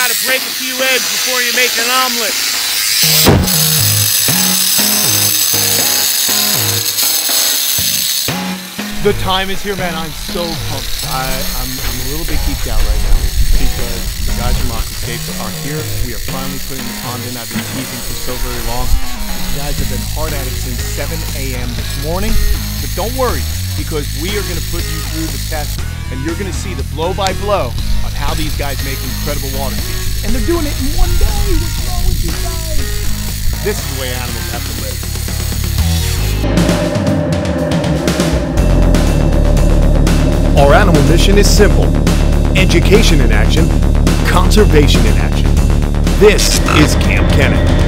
gotta break a few eggs before you make an omelet. The time is here, man. I'm so pumped. I'm a little bit geeked out right now because the guys from Aquascapes are here. We are finally putting the pond in. I've been teasing for so very long. These guys have been hard at it since 7 a.m. this morning. But don't worry, because we are going to put you through the test, and you're going to see the blow-by-blow on how these guys make incredible water features. And they're doing it in one day. What's wrong with you guys? This is the way animals have to live. Our animal mission is simple: education in action, conservation in action. This is Kamp Kenan.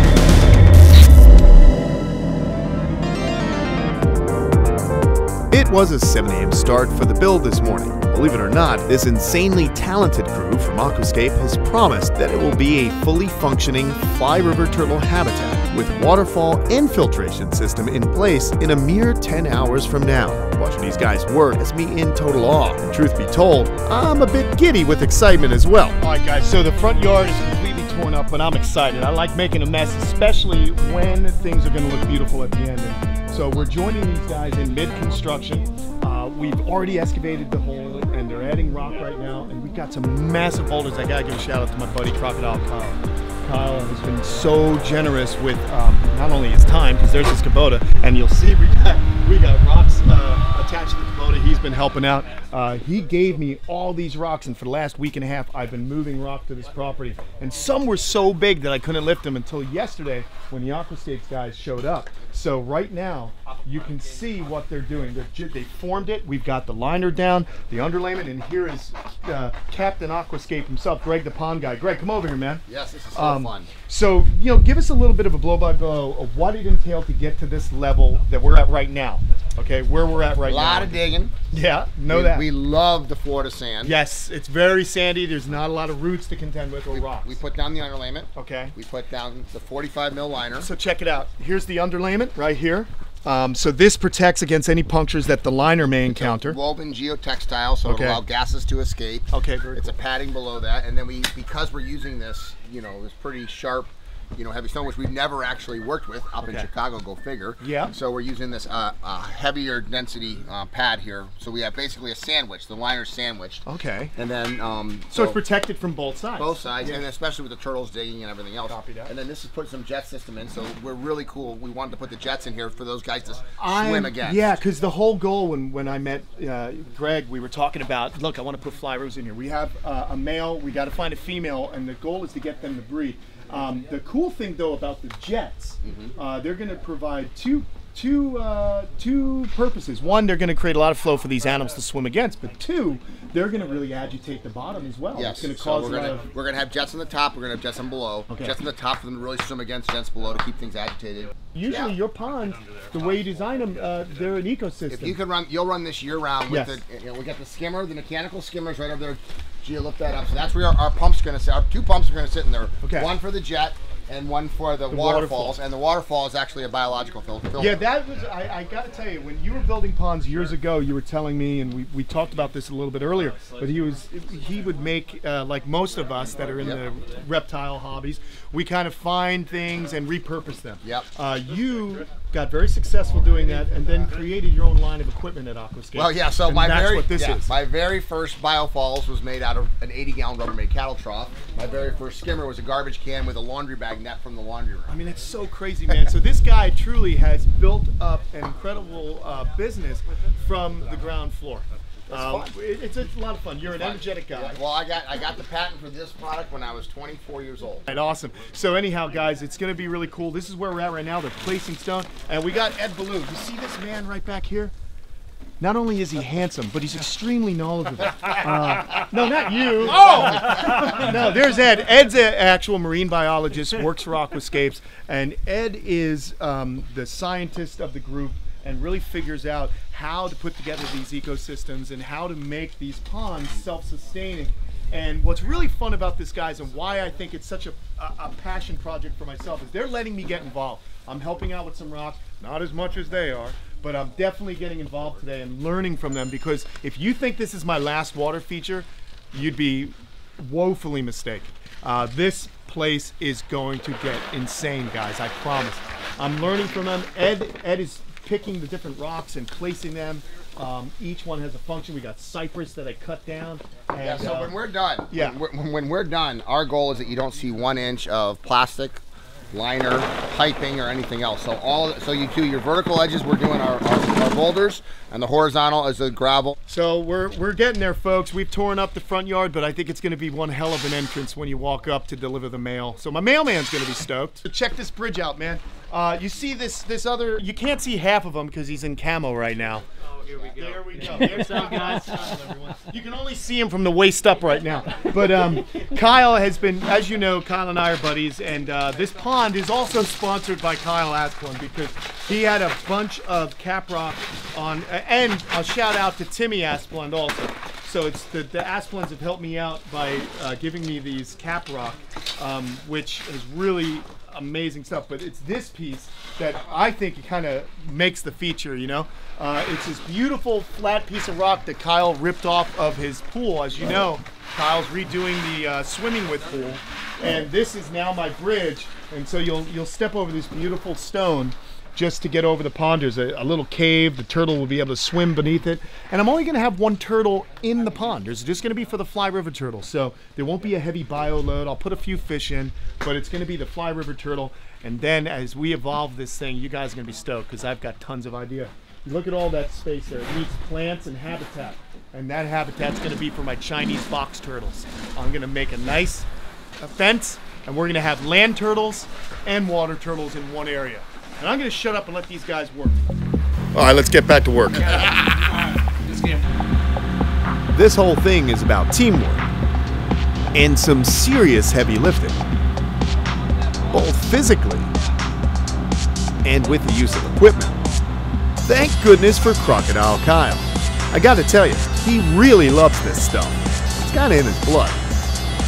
It was a 7 a.m. start for the build this morning. Believe it or not, this insanely talented crew from Aquascape has promised that it will be a fully functioning Fly River Turtle habitat with waterfall and filtration system in place in a mere 10 hours from now. Watching these guys work has me in total awe, and truth be told, I'm a bit giddy with excitement as well. All right guys, so the front yard is completely torn up, but I'm excited. I like making a mess, especially when things are going to look beautiful at the end. So we're joining these guys in mid-construction. We've already excavated the hole and they're adding rock right now, and we've got some massive boulders. I gotta give a shout out to my buddy Crocodile Kyle. Kyle has been so generous with not only his time, because there's his Kubota, and you'll see we got rocks attached to the Kubota. He's been helping out. He gave me all these rocks, and for the last week and a half I've been moving rock to this property, and some were so big that I couldn't lift them until yesterday when the Aquascapes guys showed up. So right now you can see what they're doing. They formed it. We've got the liner down, the underlayment, and here is Captain Aquascape himself, Greg the Pond Guy. Greg, come over here, man. Yes, this is so fun. So, you know, give us a little bit of a blow-by-blow of what it entailed to get to this level that we're at right now. Okay, where we're at right now. A lot of digging. Yeah, we love the Florida sand. Yes, it's very sandy. There's not a lot of roots to contend with or rocks. We put down the underlayment. Okay. We put down the 45 mil liner. So check it out. Here's the underlayment right here. So this protects against any punctures that the liner may encounter. It's woven geotextile, so it'll allow gases to escape. Okay, very cool. It's a padding below that, and then because we're using this, you know, it's pretty sharp, you know, heavy stone, which we've never actually worked with up in Chicago, go figure. Yeah. So we're using this heavier density pad here. So we have basically a sandwich. The liner's sandwiched. Okay. And then so it's protected from both sides. Both sides, and especially with the turtles digging and everything else. Copy that. And then this is put some jet system in. So we're really cool. We wanted to put the jets in here for those guys to swim against. Yeah, because the whole goal when I met Greg, we were talking about, look, I want to put fly rivers in here. We have a male. We got to find a female, and the goal is to get them to breed. The cool thing though about the jets, they're going to provide two purposes. One, they're going to create a lot of flow for these animals to swim against, but two, they're going to really agitate the bottom as well. Yes. It's going to cause we're going to have jets on the top, we're going to have jets on below. Okay. Jets on the top for them to really swim against, jets below to keep things agitated. Usually your ponds, the way you design them, they're an ecosystem. If you can run, you'll run this year round with the, you know, we got the skimmer, the mechanical skimmer's right over there. Gee, lift that up. So that's where our pump's going to sit. Our two pumps are going to sit in there. Okay. One for the jet and one for the waterfalls. And the waterfall is actually a biological filter. Yeah, that was, I got to tell you, when you were building ponds years ago, you were telling me, and we talked about this a little bit earlier, but he would make, like most of us that are in the reptile hobbies, we kind of find things and repurpose them. Yep. You got very successful doing that, and then created your own line of equipment at Aquascape. Well, yeah. So my very first Bio Falls was made out of an 80-gallon Rubbermaid cattle trough. My very first skimmer was a garbage can with a laundry bag net from the laundry room. I mean, it's so crazy, man. So this guy truly has built up an incredible business from the ground floor. It's a lot of fun. You're an energetic guy. Yeah. Well, I got the patent for this product when I was 24 years old. Right, awesome. So anyhow, guys, it's going to be really cool. This is where we're at right now. They're placing stone, and we got Ed Ballou. You see this man right back here? Not only is he handsome, but he's extremely knowledgeable. No, not you. Oh! No, there's Ed. Ed's an actual marine biologist, works for Aquascapes, and Ed is the scientist of the group, and really figures out how to put together these ecosystems and how to make these ponds self-sustaining. And what's really fun about this, guys, and why I think it's such a passion project for myself, is they're letting me get involved. I'm helping out with some rocks, not as much as they are, but I'm definitely getting involved today and learning from them, because if you think this is my last water feature, you'd be woefully mistaken. This place is going to get insane, guys, I promise. I'm learning from them. Ed is picking the different rocks and placing them. Each one has a function. We got cypress that I cut down. And, yeah, so when we're done, when we're done, our goal is that you don't see 1 inch of plastic, liner, piping, or anything else. So you do your vertical edges, we're doing our boulders, and the horizontal is the gravel. So we're getting there, folks. We've torn up the front yard, but I think it's gonna be one hell of an entrance when you walk up to deliver the mail. So my mailman's gonna be stoked. So check this bridge out, man. You see this other, you can't see half of him because he's in camo right now. Oh, here we go. There we go. There's our guys. You can only see him from the waist up right now. But Kyle has been, as you know, Kyle and I are buddies, and this pond is also sponsored by Kyle Asplund because he had a bunch of cap rock on, and a shout out to Timmy Asplund also. So it's the Asplunds have helped me out by giving me these cap rock, which is really amazing stuff. But it's this piece that I think it kind of makes the feature, you know? It's this beautiful flat piece of rock that Kyle ripped off of his pool. As you know, Kyle's redoing the swimming with pool. And this is now my bridge. And so you'll step over this beautiful stone just to get over the pond. There's a little cave. The turtle will be able to swim beneath it. And I'm only gonna have one turtle in the pond. There's just gonna be for the Fly River Turtle. So there won't be a heavy bio load. I'll put a few fish in, but it's gonna be the Fly River Turtle. And then as we evolve this thing, you guys are gonna be stoked because I've got tons of idea. Look at all that space there. It needs plants and habitat. And that habitat's gonna be for my Chinese box turtles. I'm gonna make a nice fence and we're gonna have land turtles and water turtles in one area. And I'm gonna shut up and let these guys work. All right, let's get back to work. This whole thing is about teamwork and some serious heavy lifting, both physically and with the use of equipment. Thank goodness for Crocodile Kyle. I gotta tell you, he really loves this stuff. It's kinda in his blood.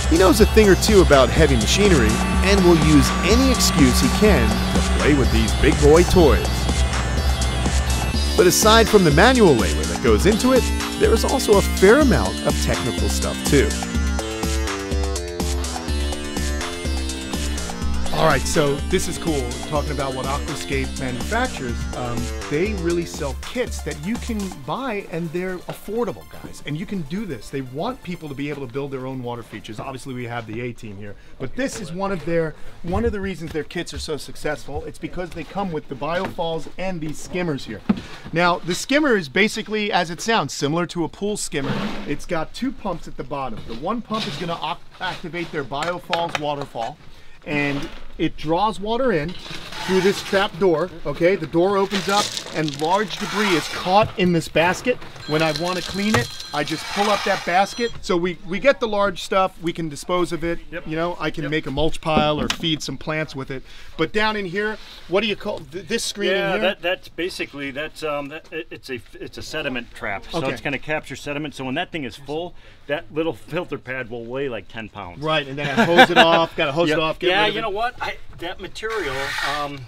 He knows a thing or two about heavy machinery and will use any excuse he can to play with these big boy toys. But aside from the manual labor that goes into it, there is also a fair amount of technical stuff too. All right, so this is cool, talking about what Aquascapes manufactures. They really sell kits that you can buy and they're affordable, guys, and you can do this. They want people to be able to build their own water features. Obviously we have the A-team here, but this is one of the reasons their kits are so successful. It's because they come with the Bio Falls and these skimmers here. Now, the skimmer is basically, as it sounds, similar to a pool skimmer. It's got two pumps at the bottom. The one pump is gonna activate their Bio Falls waterfall, and it draws water in through this trap door, okay? The door opens up and large debris is caught in this basket. When I want to clean it, I just pull up that basket. So we get the large stuff, we can dispose of it. Yep. You know, I can make a mulch pile or feed some plants with it. But down in here, what do you call this screen in here? Yeah, that's basically, it's a sediment trap. So it's gonna capture sediment. So when that thing is full, that little filter pad will weigh like 10 pounds. Right, and then I hose it off, gotta hose it off, get rid of it. Yeah, you know what? That material,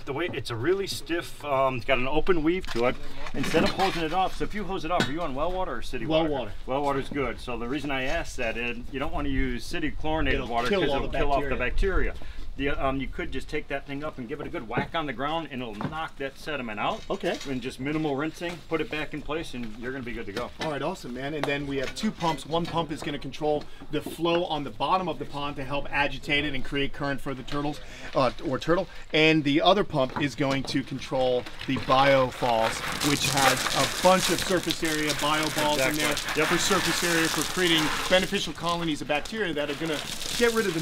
the way it's a really stiff, it's got an open weave to it. Instead of hosing it off, so if you hose it off, are you on well water or city water? Well water. Well water's good. So the reason I asked that is you don't want to use city chlorinated water because it'll kill off the bacteria. You could just take that thing up and give it a good whack on the ground and it'll knock that sediment out. Okay. And just minimal rinsing, put it back in place and you're gonna be good to go. All right, awesome, man. And then we have two pumps. One pump is gonna control the flow on the bottom of the pond to help agitate it and create current for the turtles, or turtle. And the other pump is going to control the bio falls, which has a bunch of surface area bio balls in there for surface area for creating beneficial colonies of bacteria that are gonna get rid of the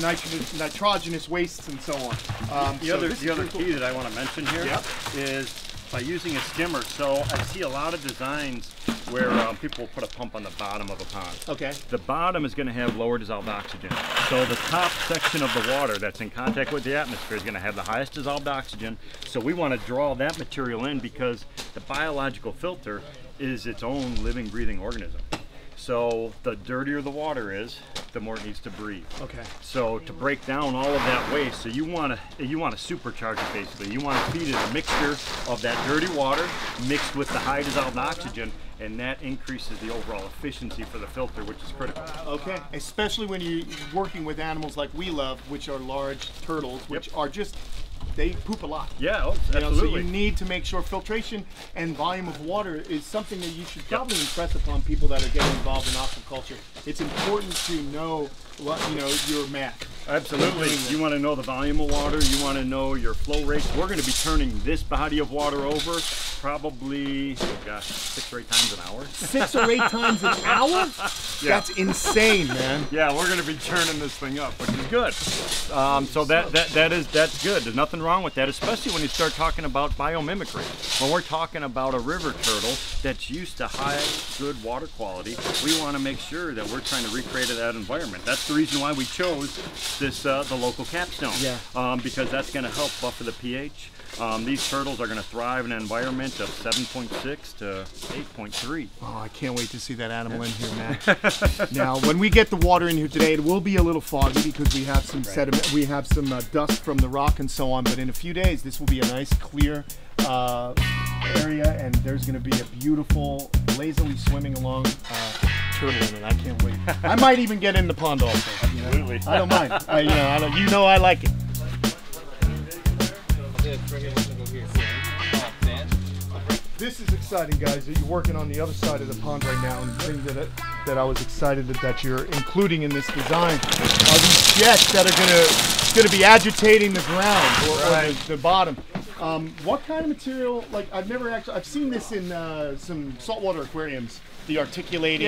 nitrogenous waste and so on. The other key that I want to mention here is by using a skimmer. So I see a lot of designs where people put a pump on the bottom of a pond. Okay. The bottom is going to have lower dissolved oxygen. So the top section of the water that's in contact with the atmosphere is going to have the highest dissolved oxygen. So we want to draw that material in because the biological filter is its own living, breathing organism. So the dirtier the water is, the more it needs to breathe. Okay. So to break down all of that waste, so you want to supercharge it basically. You want to feed it a mixture of that dirty water mixed with the high dissolved oxygen, and that increases the overall efficiency for the filter, which is critical. Okay. Especially when you're working with animals like we love, which are large turtles, which are just, they poop a lot. Yeah, absolutely. So you need to make sure filtration and volume of water is something that you should probably impress upon people that are getting involved in aquaculture. It's important to know your math. Absolutely. You want to know the volume of water. You want to know your flow rates. We're going to be turning this body of water over probably, gosh, 6 or 8 times an hour. 6 or 8 times an hour? Yeah. That's insane, man. Yeah, we're going to be turning this thing up, which is good. So that's good. There's nothing wrong with that, especially when you start talking about biomimicry. When we're talking about a river turtle that's used to high, good water quality, we want to make sure that we're trying to recreate that environment. That's the reason why we chose this the local capstone, because that's going to help buffer the pH. These turtles are going to thrive in an environment of 7.6 to 8.3. Oh, I can't wait to see that animal in here, Matt. Now, when we get the water in here today, it will be a little foggy because we have some sediment, we have some dust from the rock and so on, but in a few days, this will be a nice, clear area, and there's going to be a beautiful, lazily swimming along turtle in it. I can't wait. I might even get in the pond also. Absolutely. I don't mind. I like it. This is exciting, guys, that you're working on the other side of the pond right now, and the thing that I was excited that you're including in this design are these jets that are gonna be agitating the ground or the bottom. What kind of material, like I've seen this in some saltwater aquariums, the articulating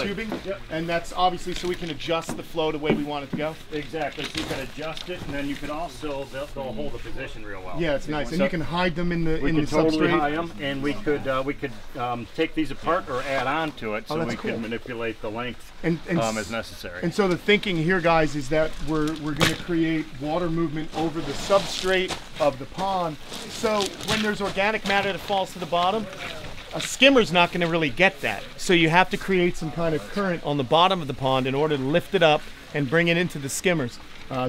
tubing, and that's obviously so we can adjust the flow the way we want it to go. Exactly, so you can adjust it, and then you can also, they'll hold the position real well. Yeah, it's nice, and so you can hide them in the substrate. We can totally hide them, and we could take these apart or add on to it, so we can manipulate the length as necessary. And so the thinking here, guys, is that we're gonna create water movement over the substrate of the pond, so when there's organic matter that falls to the bottom, a skimmer's not going to really get that. So you have to create some kind of current on the bottom of the pond in order to lift it up and bring it into the skimmers.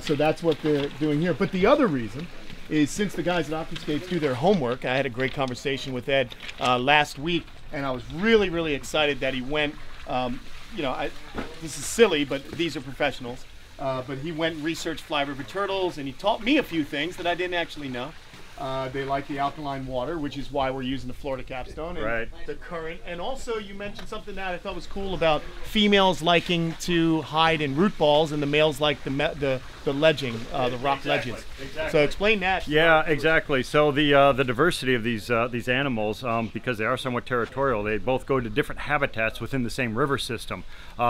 So that's what they're doing here. But the other reason is since the guys at Aquascapes do their homework, I had a great conversation with Ed last week, and I was really, really excited that he went, this is silly, but these are professionals, but he went and researched Fly River Turtles, and he taught me a few things that I didn't actually know. They like the alkaline water, which is why we're using the Florida capstone and the current. And also you mentioned something that I thought was cool about females liking to hide in root balls and the males like the ledging, the rock ledges. Exactly. So explain that. Yeah, exactly. So the diversity of these animals, because they are somewhat territorial, they both go to different habitats within the same river system.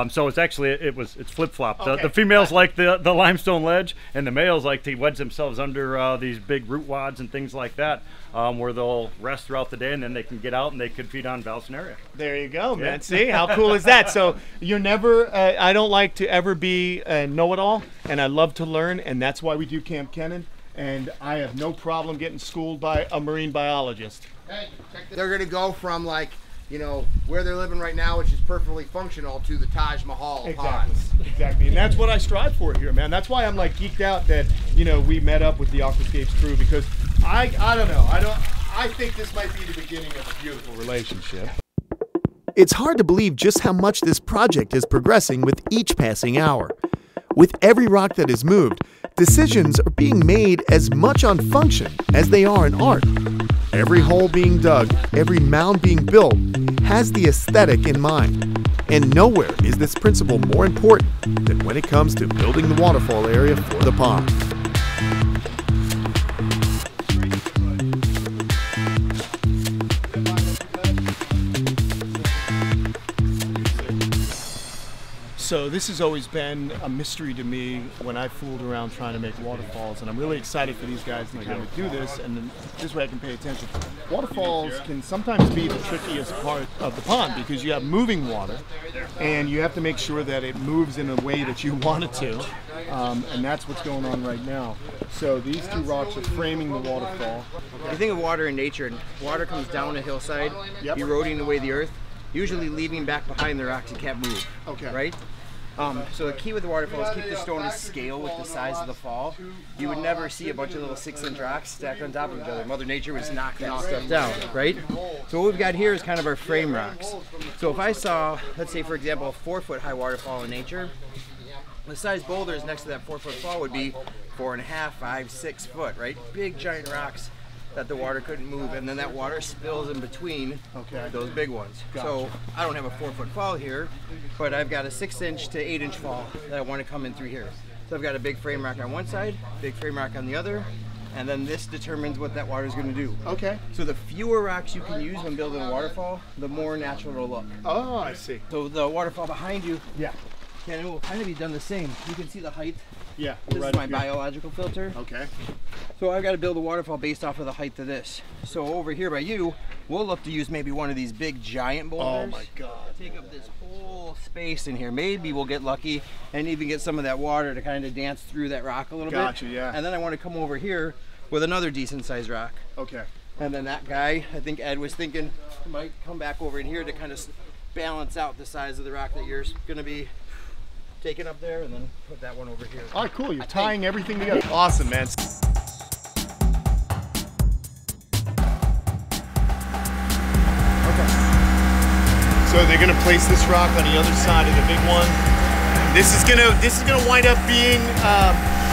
So it's actually, it's flip-flopped. Okay. The females like the limestone ledge, and the males like to wedge themselves under these big root wads and things like that, where they'll rest throughout the day, and then they can get out and they can feed on Valcinaria. There you go, man. See, how cool is that? So you're never, I don't like to ever be a know-it-all, and I love to learn, and that's why we do Kamp Kenan, and I have no problem getting schooled by a marine biologist. Hey, check this. They're going to go from where they're living right now, which is perfectly functional, to the Taj Mahal ponds. Exactly, and that's what I strive for here, man. That's why I'm geeked out that we met up with the Aquascapes crew, because I don't know, I think this might be the beginning of a beautiful relationship. It's hard to believe just how much this project is progressing with each passing hour. With every rock that is moved, decisions are being made as much on function as they are in art. Every hole being dug, every mound being built, has the aesthetic in mind. And nowhere is this principle more important than when it comes to building the waterfall area for the pond. So this has always been a mystery to me when I fooled around trying to make waterfalls, and I'm really excited for these guys to kind of do this, and then this way I can pay attention. Waterfalls can sometimes be the trickiest part of the pond because you have moving water, and you have to make sure that it moves in a way that you want it to, and that's what's going on right now. So these two rocks are framing the waterfall. If you think of water in nature, water comes down a hillside, eroding away the earth. usually leaving back behind the rocks you can't move. Okay. Right? So the key with the waterfall is keep the stone in scale with the size of the fall. You would never see a bunch of little 6-inch rocks stacked on top of each other. Mother Nature was knocking that stuff down, right? So what we've got here is kind of our frame rocks. So if I saw, let's say for example, a 4-foot high waterfall in nature, the size boulders next to that 4-foot fall would be 4½, 5, 6 foot, right? Big giant rocks that the water couldn't move, and then that water spills in between those big ones. Gotcha. So I don't have a 4-foot fall here, but I've got a 6-inch to 8-inch fall that I want to come in through here. So I've got a big frame rock on one side, big frame rock on the other, and then this determines what that water is going to do. Okay. So the fewer rocks you can use when building a waterfall, the more natural it'll look. Oh, I see. So the waterfall behind you, and it will kind of be done the same. You can see the height. Yeah, this is my biological filter. Okay. So I've got to build a waterfall based off of the height of this. So over here by you, we'll look to use maybe one of these big giant boulders. Oh my God. Take up this whole space in here. Maybe we'll get lucky and even get some of that water to kind of dance through that rock a little bit. Gotcha, yeah. And then I want to come over here with another decent sized rock. Okay. And then that guy, I think Ed was thinking, might come back over in here to kind of balance out the size of the rock that you're going to be taking up there, and then put that one over here. All right, cool. You're tying everything together. Awesome, man. Okay. So they're gonna place this rock on the other side of the big one. This is gonna wind up being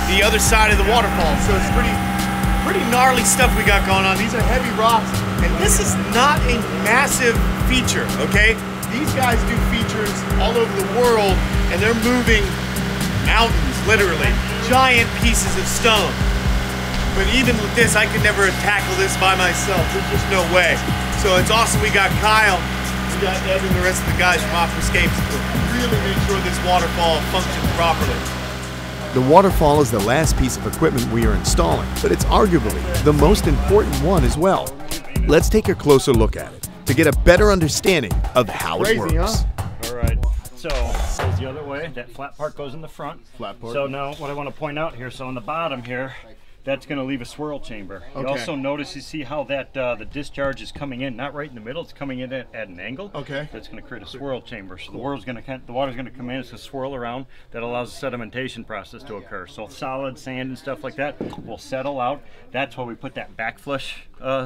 the other side of the waterfall. So it's pretty gnarly stuff we got going on. These are heavy rocks, and this is not a massive feature. Okay. These guys do features all over the world, and they're moving mountains, literally. Giant pieces of stone. But even with this, I could never tackle this by myself. There's just no way. So it's awesome we got Kyle, we got Ed, and the rest of the guys from Aquascapes to really make sure this waterfall functions properly. The waterfall is the last piece of equipment we are installing, but it's arguably the most important one as well. Let's take a closer look at it to get a better understanding of how it works. Huh? All right, so goes the other way. That flat part goes in the front. Flat part. So now what I want to point out here, so on the bottom here, that's going to leave a swirl chamber. Okay. You also notice, you see how that the discharge is coming in, not right in the middle, it's coming in at an angle. Okay. That's going to create a swirl chamber. So the water's going to come in, it's going to swirl around. That allows the sedimentation process to occur. So solid sand and stuff like that will settle out. That's why we put that backflush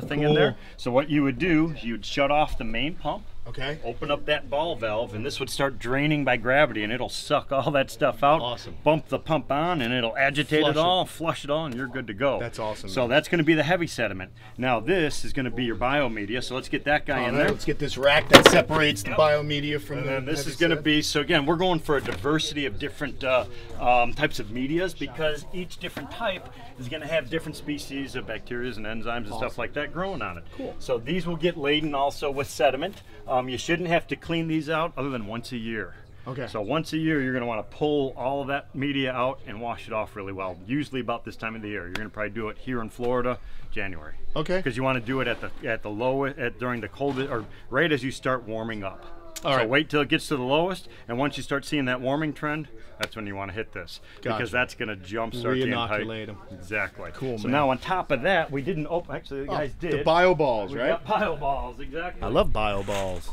thing in there. So what you would do is you would shut off the main pump. Okay. Open up that ball valve, and this would start draining by gravity, and it'll suck all that stuff out. Awesome. Bump the pump on, and it'll agitate it all, flush it all, and you're good to go. That's awesome. So that's going to be the heavy sediment. Now this is going to be your biomedia. So let's get that guy in there. Let's get this rack that separates the biomedia from the. And then this is going to be. So again, we're going for a diversity of different types of medias, because each different type is going to have different species of bacteria and enzymes and stuff like that growing on it. Cool. So these will get laden also with sediment. You shouldn't have to clean these out other than once a year. Okay. So once a year, you're going to want to pull all of that media out and wash it off really well. Usually about this time of the year, you're going to probably do it here in Florida, January. Okay. Because you want to do it at the lowest during the coldest, or right as you start warming up. All right. So wait till it gets to the lowest, and once you start seeing that warming trend, that's when you want to hit this. Gotcha. Because that's going to jumpstart the inoculate them. Exactly. Cool. So man. Now on top of that, we didn't open. Actually, the guys did. The bio balls, right? Bio balls, exactly. I love bio balls.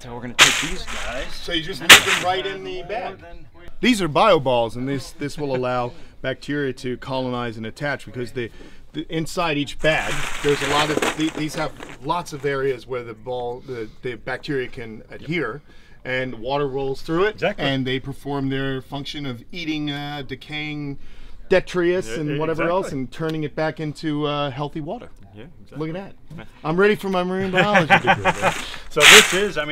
So we're going to take these guys. So you just leave them right in the bag. These are bio balls, and this will allow bacteria to colonize and attach, because inside each bag, there's a lot of these have lots of areas where the bacteria can adhere, and water rolls through it, and they perform their function of eating decaying detritus and whatever else, and turning it back into healthy water. Yeah, exactly. Look at that. I'm ready for my marine biology degree. So this is a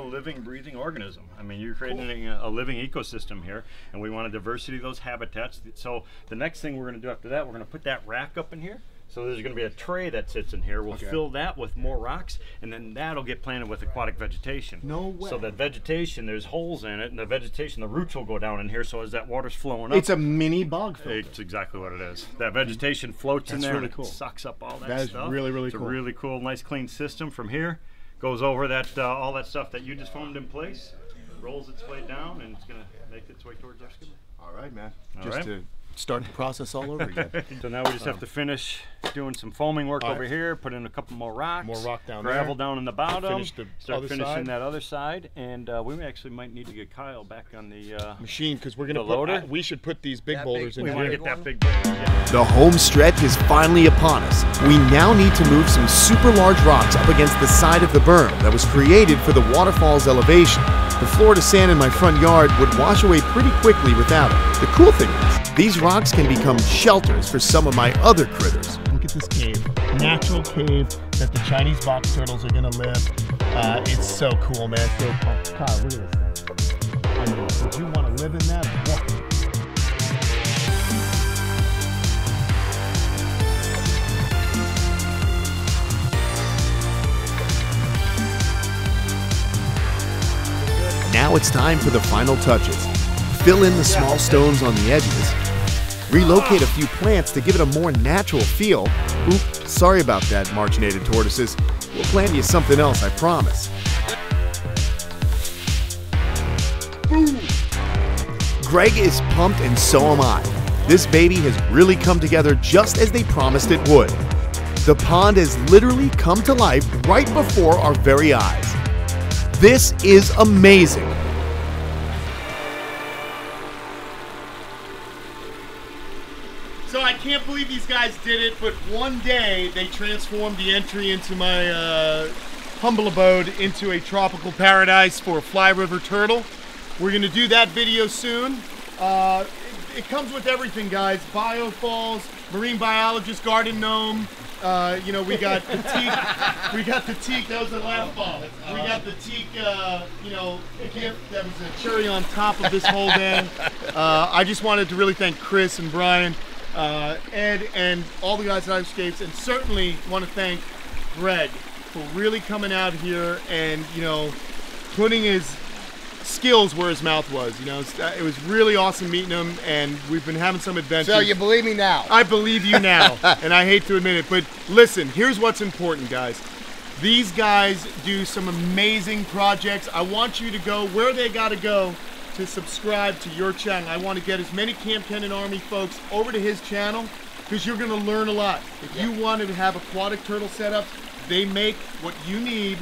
living, breathing organism. I mean, you're creating a living ecosystem here, and we want a diversity of those habitats. So the next thing we're going to do after that, we're going to put that rack up in here. So there's going to be a tray that sits in here. We'll fill that with more rocks, and then that'll get planted with aquatic vegetation. No way. So the vegetation, there's holes in it, and the vegetation, the roots will go down in here. So as that water's flowing up, it's a mini bog filter. It's exactly what it is. That vegetation floats in there. Really cool. It sucks up all that stuff. That is really cool. It's a really cool, nice, clean system. From here, goes over that all that stuff that you just formed in place, rolls its way down, and it's going to make its way towards our skimmer. All right, man. All right. start the process all over again. So now we just have to finish doing some foaming work over here, put in a couple more rocks, gravel down in the bottom, start finishing that other side, and we actually might need to get Kyle back on the machine, because we're going to load it. We should put these big boulders in here. We want to get that big boulder. Yeah. The home stretch is finally upon us. We now need to move some super large rocks up against the side of the berm that was created for the waterfall's elevation. The Florida sand in my front yard would wash away pretty quickly without it. The cool thing is, these rocks can become shelters for some of my other critters. Look at this cave, natural cave that the Chinese box turtles are gonna live. It's so cool, man. So cool. Kyle, look at this thing. I mean, would you wanna live in that? Yeah. Now it's time for the final touches. Fill in the small stones on the edges, relocate a few plants to give it a more natural feel. Oop, sorry about that, marchinated tortoises. We'll plant you something else, I promise. Boom. Greg is pumped and so am I. This baby has really come together just as they promised it would. The pond has literally come to life right before our very eyes. This is amazing. I can't believe these guys did it, but one day they transformed the entry into my humble abode into a tropical paradise for Fly River Turtle. We're gonna do that video soon. It comes with everything, guys. Bio Falls, marine biologist, garden gnome. You know, we got the teak. That was the last fall. We got the teak. You know, that was a cherry on top of this whole day. I just wanted to really thank Chris and Brian, Ed, and all the guys at Aquascapes, and certainly want to thank Greg for really coming out here and, you know, putting his skills where his mouth was. You know, it was really awesome meeting him, and we've been having some adventures. So you believe me now? I believe you now, and I hate to admit it, but listen, here's what's important, guys. These guys do some amazing projects. I want you to go where they gotta go to subscribe to your channel. I want to get as many Kamp Kenan Army folks over to his channel, because you're going to learn a lot. If you want to have aquatic turtle setups, they make what you need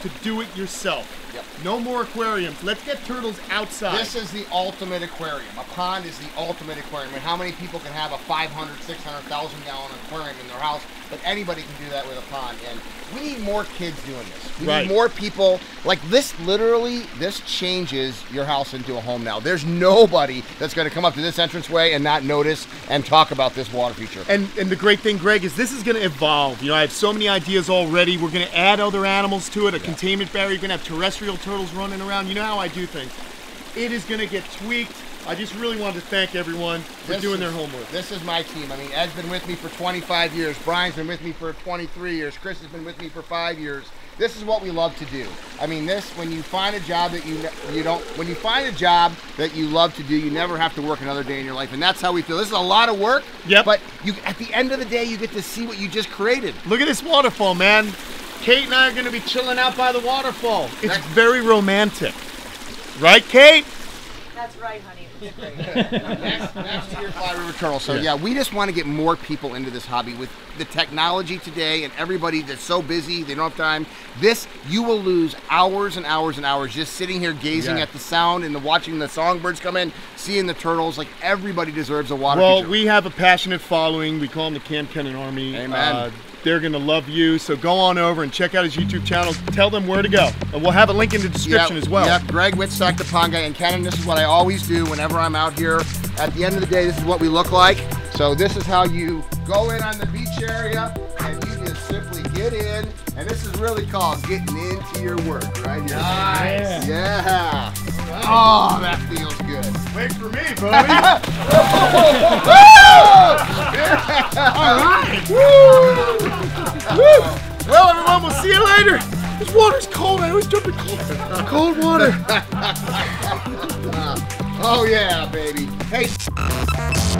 to do it yourself. Yep. No more aquariums. Let's get turtles outside. This is the ultimate aquarium. A pond is the ultimate aquarium. I mean, how many people can have a 500, 600,000 gallon aquarium in their house? But anybody can do that with a pond. And we need more kids doing this. We need more people. Like this, literally, this changes your house into a home now. There's nobody that's going to come up to this entranceway and not notice and talk about this water feature. And the great thing, Greg, is this is going to evolve. You know, I have so many ideas already. We're going to add other animals to it, a containment barrier. You're going to have terrestrial turtles running around. You know how I do things. It is going to get tweaked. I just really wanted to thank everyone for doing their homework. This is my team. I mean, Ed's been with me for 25 years. Brian's been with me for 23 years. Chris has been with me for 5 years. This is what we love to do. I mean, this, when you find a job that when you find a job that you love to do, you never have to work another day in your life. And that's how we feel. This is a lot of work, but at the end of the day, you get to see what you just created. Look at this waterfall, man. Kate and I are going to be chilling out by the waterfall. It's very romantic. Right, Kate? That's right, honey. Next year, Fly River Turtle. So yeah, we just want to get more people into this hobby. With the technology today and everybody that's so busy, they don't have time. This, you will lose hours and hours and hours just sitting here gazing at the sound and watching the songbirds come in, seeing the turtles. Like, everybody deserves a water feature. Well, we have a passionate following. We call them the Kamp Kenan Army. Amen. They're going to love you, so go on over and check out his YouTube channel. Tell them where to go, and we'll have a link in the description as well. Yep, Greg Whitsack, the Pond Guy, and Kenan, this is what I always do whenever I'm out here. At the end of the day, this is what we look like. So this is how you go in on the beach area, and you just simply get in, and this is really called getting into your work, right? Nice. Yeah. Oh, that feels good. Wait for me, buddy. All right. Woo. Woo. Well, everyone, we'll see you later. This water's cold. I always jump in cold water. Oh, yeah, baby. Hey.